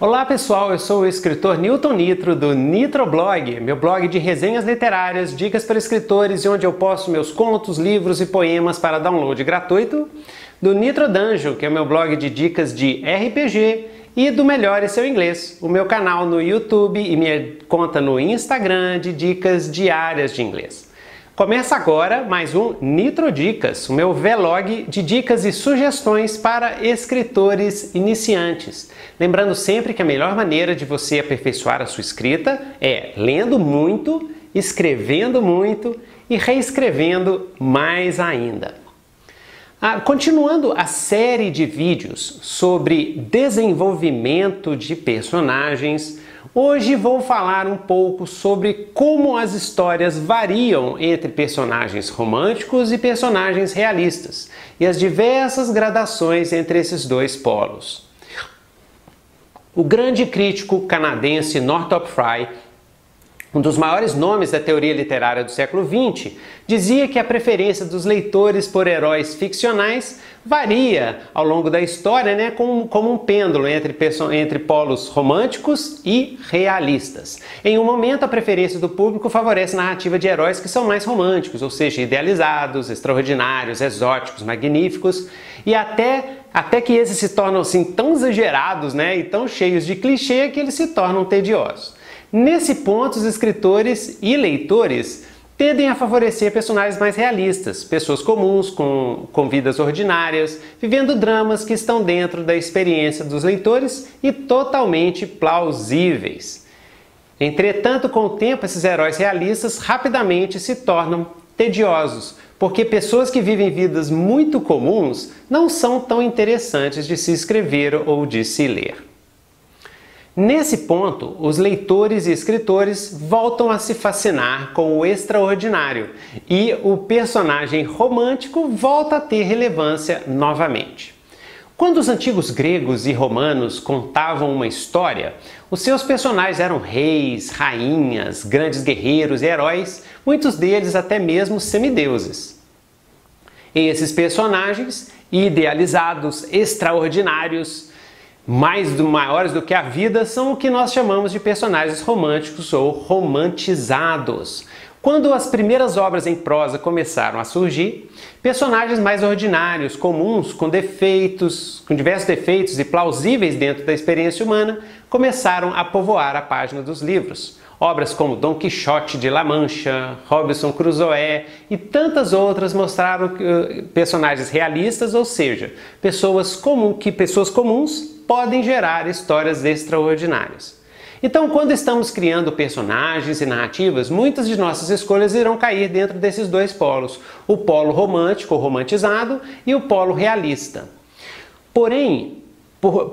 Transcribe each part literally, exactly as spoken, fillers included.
Olá pessoal, eu sou o escritor Newton Nitro do Nitro Blog, meu blog de resenhas literárias, dicas para escritores e onde eu posto meus contos, livros e poemas para download gratuito, do Nitro Dungeon, que é o meu blog de dicas de R P G, e do Melhore Seu Inglês, o meu canal no YouTube e minha conta no Instagram de dicas diárias de inglês. Começa agora mais um Nitro Dicas, o meu vlog de dicas e sugestões para escritores iniciantes. Lembrando sempre que a melhor maneira de você aperfeiçoar a sua escrita é lendo muito, escrevendo muito e reescrevendo mais ainda. Ah, continuando a série de vídeos sobre desenvolvimento de personagens, hoje vou falar um pouco sobre como as histórias variam entre personagens românticos e personagens realistas, e as diversas gradações entre esses dois polos. O grande crítico canadense Northrop Frye, um dos maiores nomes da teoria literária do século vinte, dizia que a preferência dos leitores por heróis ficcionais varia ao longo da história, né, como, como um pêndulo entre, entre polos românticos e realistas. Em um momento, a preferência do público favorece narrativa de heróis que são mais românticos, ou seja, idealizados, extraordinários, exóticos, magníficos, e até... até que esses se tornam assim, tão exagerados, né, e tão cheios de clichê que eles se tornam tediosos. Nesse ponto, os escritores e leitores tendem a favorecer personagens mais realistas, pessoas comuns, com, com vidas ordinárias, vivendo dramas que estão dentro da experiência dos leitores e totalmente plausíveis. Entretanto, com o tempo, esses heróis realistas rapidamente se tornam tediosos, porque pessoas que vivem vidas muito comuns não são tão interessantes de se escrever ou de se ler. Nesse ponto, os leitores e escritores voltam a se fascinar com o extraordinário e o personagem romântico volta a ter relevância novamente. Quando os antigos gregos e romanos contavam uma história, os seus personagens eram reis, rainhas, grandes guerreiros e heróis, muitos deles até mesmo semideuses. Esses personagens, idealizados, extraordinários, mais do, maiores do que a vida, são o que nós chamamos de personagens românticos ou romantizados. Quando as primeiras obras em prosa começaram a surgir, personagens mais ordinários, comuns, com defeitos, com diversos defeitos e plausíveis dentro da experiência humana, começaram a povoar a página dos livros. Obras como Dom Quixote de La Mancha, Robinson Crusoe e tantas outras mostraram personagens realistas, ou seja, pessoas comuns, que pessoas comuns podem gerar histórias extraordinárias. Então, quando estamos criando personagens e narrativas, muitas de nossas escolhas irão cair dentro desses dois polos, o polo romântico ou romantizado e o polo realista. Porém,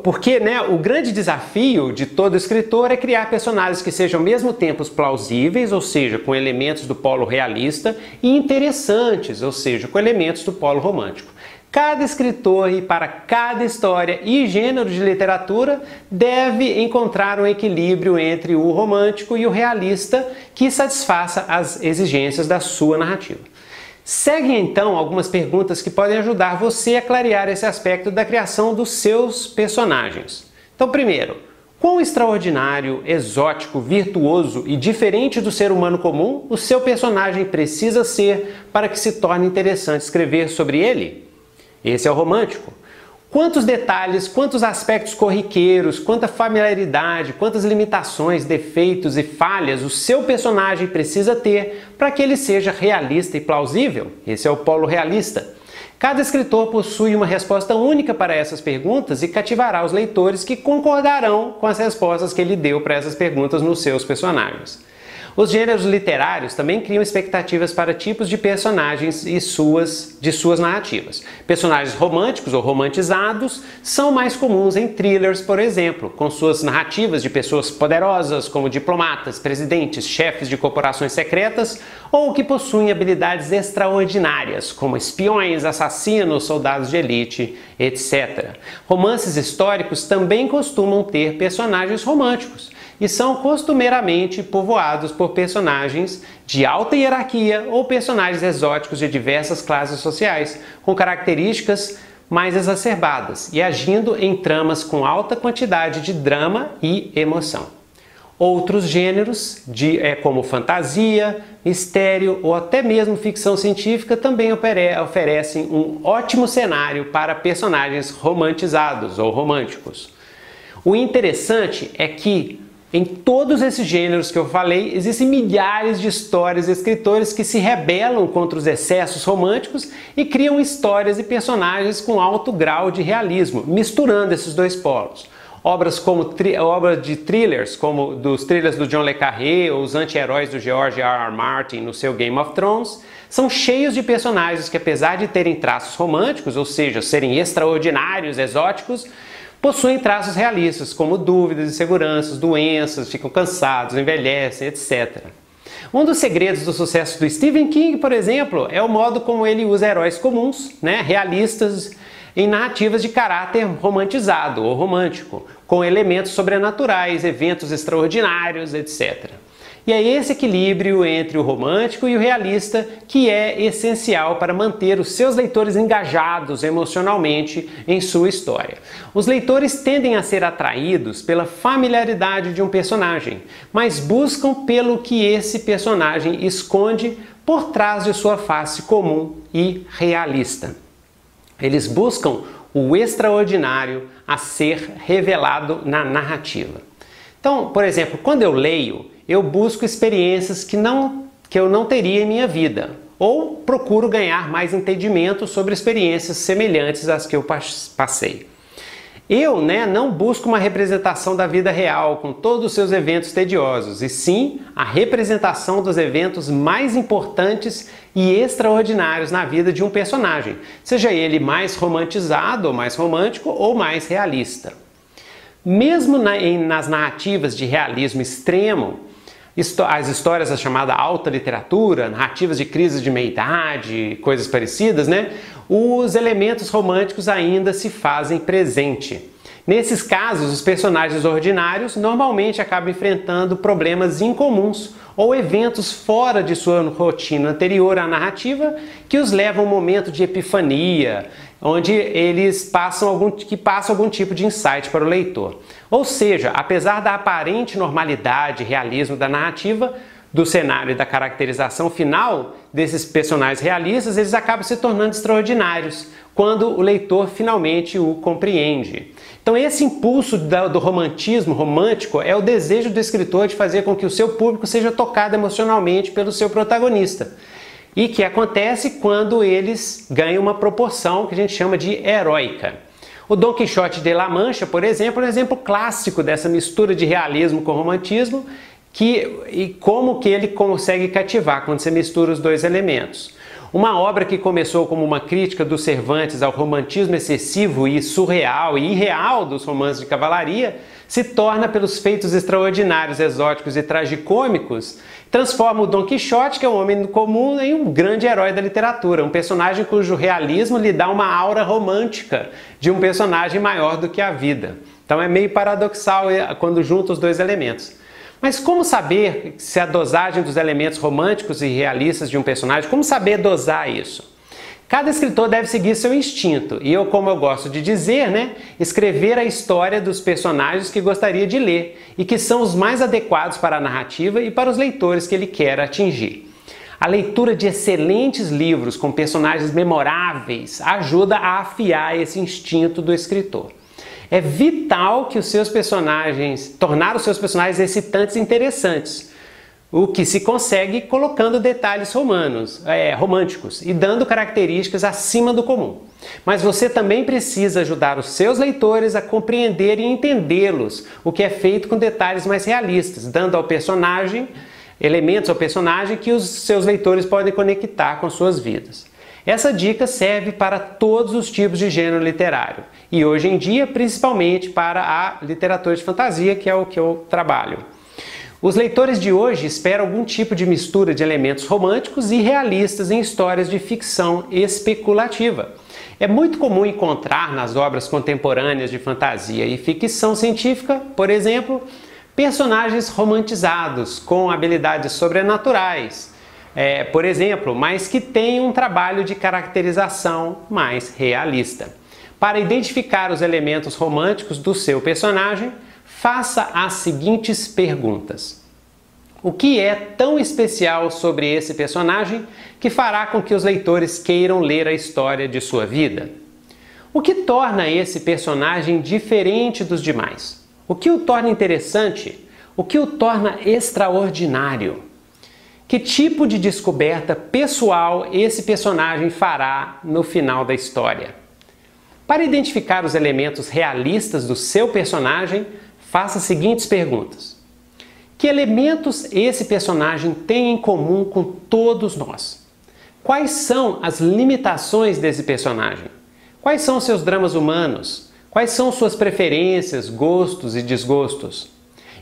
Porque né, o grande desafio de todo escritor é criar personagens que sejam ao mesmo tempo plausíveis, ou seja, com elementos do polo realista, e interessantes, ou seja, com elementos do polo romântico. Cada escritor, e para cada história e gênero de literatura, deve encontrar um equilíbrio entre o romântico e o realista que satisfaça as exigências da sua narrativa. Seguem então algumas perguntas que podem ajudar você a clarear esse aspecto da criação dos seus personagens. Então, primeiro, quão extraordinário, exótico, virtuoso e diferente do ser humano comum o seu personagem precisa ser para que se torne interessante escrever sobre ele? Esse é o romântico. Quantos detalhes, quantos aspectos corriqueiros, quanta familiaridade, quantas limitações, defeitos e falhas o seu personagem precisa ter para que ele seja realista e plausível? Esse é o polo realista. Cada escritor possui uma resposta única para essas perguntas e cativará os leitores que concordarão com as respostas que ele deu para essas perguntas nos seus personagens. Os gêneros literários também criam expectativas para tipos de personagens e suas, de suas narrativas. Personagens românticos ou romantizados são mais comuns em thrillers, por exemplo, com suas narrativas de pessoas poderosas, como diplomatas, presidentes, chefes de corporações secretas, ou que possuem habilidades extraordinárias, como espiões, assassinos, soldados de elite, etcétera. Romances históricos também costumam ter personagens românticos, e são costumeiramente povoados por personagens de alta hierarquia ou personagens exóticos de diversas classes sociais, com características mais exacerbadas e agindo em tramas com alta quantidade de drama e emoção. Outros gêneros, de, é, como fantasia, mistério ou até mesmo ficção científica, também oferecem um ótimo cenário para personagens romantizados ou românticos. O interessante é que, em todos esses gêneros que eu falei, existem milhares de histórias e escritores que se rebelam contra os excessos românticos e criam histórias e personagens com alto grau de realismo, misturando esses dois polos. Obras como obras de thrillers, como dos thrillers do John Le Carré ou os anti-heróis do George R R Martin no seu Game of Thrones, são cheios de personagens que, apesar de terem traços românticos, ou seja, serem extraordinários, exóticos, possuem traços realistas, como dúvidas, inseguranças, doenças, ficam cansados, envelhecem, etcétera. Um dos segredos do sucesso do Stephen King, por exemplo, é o modo como ele usa heróis comuns, né, realistas, em narrativas de caráter romantizado ou romântico, com elementos sobrenaturais, eventos extraordinários, etcétera. E é esse equilíbrio entre o romântico e o realista que é essencial para manter os seus leitores engajados emocionalmente em sua história. Os leitores tendem a ser atraídos pela familiaridade de um personagem, mas buscam pelo que esse personagem esconde por trás de sua face comum e realista. Eles buscam o extraordinário a ser revelado na narrativa. Então, por exemplo, quando eu leio, eu busco experiências que, não, que eu não teria em minha vida, ou procuro ganhar mais entendimento sobre experiências semelhantes às que eu passei. Eu, né, não busco uma representação da vida real, com todos os seus eventos tediosos, e sim a representação dos eventos mais importantes e extraordinários na vida de um personagem, seja ele mais romantizado, ou mais romântico, ou mais realista. Mesmo na, em, nas narrativas de realismo extremo, as histórias da chamada alta literatura, narrativas de crise de meia-idade, coisas parecidas, né? Os elementos românticos ainda se fazem presente. Nesses casos, os personagens ordinários normalmente acabam enfrentando problemas incomuns ou eventos fora de sua rotina anterior à narrativa que os levam a um momento de epifania, onde eles passam algum, que passam algum tipo de insight para o leitor. Ou seja, apesar da aparente normalidade e realismo da narrativa, do cenário e da caracterização final desses personagens realistas, eles acabam se tornando extraordinários quando o leitor finalmente o compreende. Então esse impulso do romantismo romântico é o desejo do escritor de fazer com que o seu público seja tocado emocionalmente pelo seu protagonista. E que acontece quando eles ganham uma proporção que a gente chama de heróica. O Dom Quixote de La Mancha, por exemplo, é um exemplo clássico dessa mistura de realismo com romantismo, que, e como que ele consegue cativar quando você mistura os dois elementos. Uma obra que começou como uma crítica dos Cervantes ao romantismo excessivo e surreal e irreal dos romances de cavalaria, se torna, pelos feitos extraordinários, exóticos e tragicômicos, transforma o Dom Quixote, que é um homem comum, em um grande herói da literatura, um personagem cujo realismo lhe dá uma aura romântica de um personagem maior do que a vida. Então é meio paradoxal quando junta os dois elementos. Mas como saber se a dosagem dos elementos românticos e realistas de um personagem, como saber dosar isso? Cada escritor deve seguir seu instinto, e eu, como eu gosto de dizer, né, escrever a história dos personagens que gostaria de ler, e que são os mais adequados para a narrativa e para os leitores que ele quer atingir. A leitura de excelentes livros com personagens memoráveis ajuda a afiar esse instinto do escritor. É vital que os seus personagens, tornar os seus personagens excitantes e interessantes, o que se consegue colocando detalhes romanos, é, românticos e dando características acima do comum. Mas você também precisa ajudar os seus leitores a compreender e entendê-los, o que é feito com detalhes mais realistas, dando ao personagem, elementos ao personagem que os seus leitores podem conectar com suas vidas. Essa dica serve para todos os tipos de gênero literário e hoje em dia principalmente para a literatura de fantasia, que é o que eu trabalho. Os leitores de hoje esperam algum tipo de mistura de elementos românticos e realistas em histórias de ficção especulativa. É muito comum encontrar nas obras contemporâneas de fantasia e ficção científica, por exemplo, personagens romantizados com habilidades sobrenaturais, É, por exemplo, mas que tem um trabalho de caracterização mais realista. Para identificar os elementos românticos do seu personagem, faça as seguintes perguntas. O que é tão especial sobre esse personagem que fará com que os leitores queiram ler a história de sua vida? O que torna esse personagem diferente dos demais? O que o torna interessante? O que o torna extraordinário? Que tipo de descoberta pessoal esse personagem fará no final da história? Para identificar os elementos realistas do seu personagem, faça as seguintes perguntas. Que elementos esse personagem tem em comum com todos nós? Quais são as limitações desse personagem? Quais são seus dramas humanos? Quais são suas preferências, gostos e desgostos?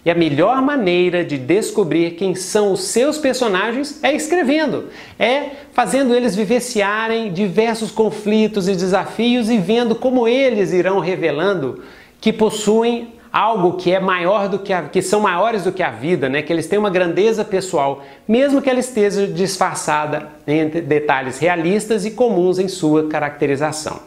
E a melhor maneira de descobrir quem são os seus personagens é escrevendo, é fazendo eles vivenciarem diversos conflitos e desafios e vendo como eles irão revelando que possuem algo que é maior do que a, que são maiores do que a vida, né? Que eles têm uma grandeza pessoal, mesmo que ela esteja disfarçada entre detalhes realistas e comuns em sua caracterização.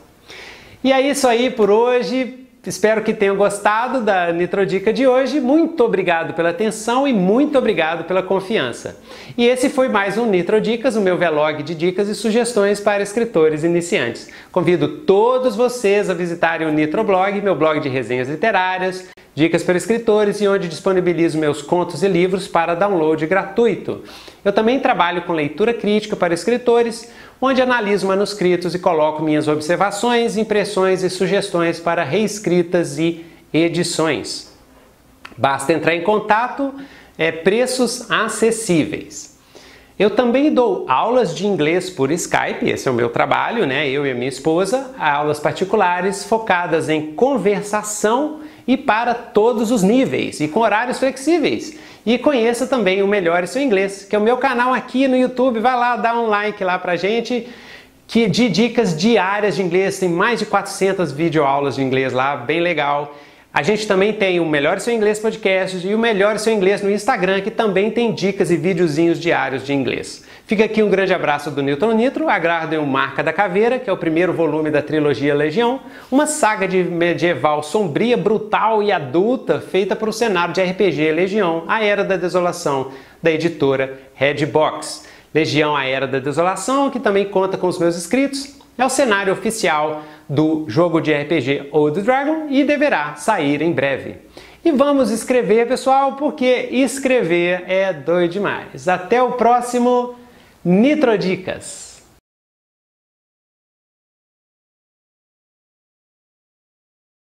E é isso aí por hoje. Espero que tenham gostado da Nitro Dica de hoje. Muito obrigado pela atenção e muito obrigado pela confiança. E esse foi mais um Nitro Dicas, o meu vlog de dicas e sugestões para escritores iniciantes. Convido todos vocês a visitarem o Nitro Blog, meu blog de resenhas literárias, dicas para escritores e onde disponibilizo meus contos e livros para download gratuito. Eu também trabalho com leitura crítica para escritores, onde analiso manuscritos e coloco minhas observações, impressões e sugestões para reescritas e edições. Basta entrar em contato, é, preços acessíveis. Eu também dou aulas de inglês por Skype, esse é o meu trabalho, né? Eu e a minha esposa, aulas particulares focadas em conversação e para todos os níveis, e com horários flexíveis. E conheça também o Melhore Seu Inglês, que é o meu canal aqui no YouTube. Vai lá, dá um like lá pra gente, que de dicas diárias de inglês. Tem mais de quatrocentas videoaulas de inglês lá, bem legal. A gente também tem o Melhore Seu Inglês Podcast e o Melhore Seu Inglês no Instagram, que também tem dicas e videozinhos diários de inglês. Fica aqui um grande abraço do Newton Nitro, aguardem o Marca da Caveira, que é o primeiro volume da trilogia Legião, uma saga de medieval sombria, brutal e adulta, feita para o cenário de R P G Legião, A Era da Desolação, da editora Redbox. Legião, A Era da Desolação, que também conta com os meus escritos, é o cenário oficial do jogo de R P G Old Dragon e deverá sair em breve. E vamos escrever, pessoal, porque escrever é doido demais. Até o próximo Nitro Dicas!